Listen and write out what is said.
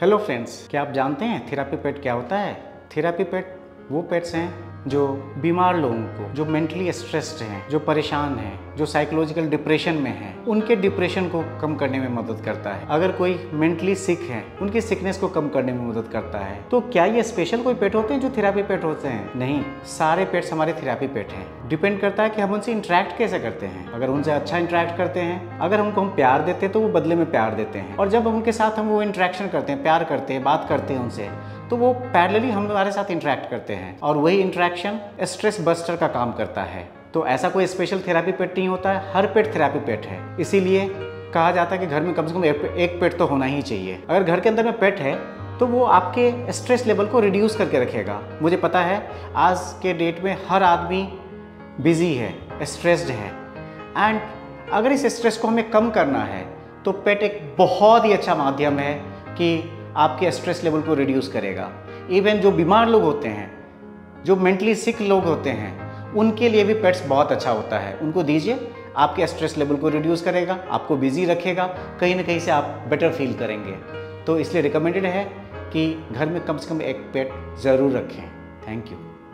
Hello friends, क्या आप जानते हैं थेरापी पेट क्या होता है? थेरापी पेट वो पेट्स हैं जो बीमार लोगों को, जो मेंटली स्ट्रेस्ड हैं, जो परेशान हैं, जो साइकोलॉजिकल डिप्रेशन में हैं, उनके डिप्रेशन को कम करने में मदद करता है। अगर कोई मेंटली सिक है, उनकी सिकनेस को कम करने में मदद करता है। तो क्या ये स्पेशल कोई पेट होते हैं जो थेरापी पेट होते हैं? नहीं, सारे पेट्स हमारे थेरापी पेट हैं। डिपेंड करता है कि हम उनसे इंटरेक्ट कैसे करते हैं। अगर उनसे अच्छा इंटरेक्ट करते हैं, अगर उनको हम प्यार देते हैं तो वो बदले में प्यार देते हैं, और जब उनके साथ हम वो इंटरेक्शन करते हैं, प्यार करते हैं, बात करते हैं उनसे, तो वो पैरेलली हमारे साथ इंटरेक्ट करते हैं, और वही इंटरेक्शन स्ट्रेस बस्टर का काम करता है। तो ऐसा कोई स्पेशल थेरापी पेट नहीं होता है, हर पेट थेरापी पेट है। इसीलिए कहा जाता है कि घर में कम से कम एक पेट तो होना ही चाहिए। अगर घर के अंदर में पेट है तो वो आपके स्ट्रेस लेवल को रिड्यूस करके रखेगा। मुझे पता है आज के डेट में हर आदमी बिजी है, स्ट्रेस्ड है, एंड अगर इस स्ट्रेस को हमें कम करना है तो पेट एक बहुत ही अच्छा माध्यम है कि आपके स्ट्रेस लेवल को रिड्यूस करेगा। इवन जो बीमार लोग होते हैं, जो मेंटली सिक लोग होते हैं, उनके लिए भी पेट्स बहुत अच्छा होता है। उनको दीजिए, आपके स्ट्रेस लेवल को रिड्यूस करेगा, आपको बिजी रखेगा, कहीं ना कहीं से आप बेटर फील करेंगे। तो इसलिए रिकमेंडेड है कि घर में कम से कम एक पेट ज़रूर रखें। Thank you.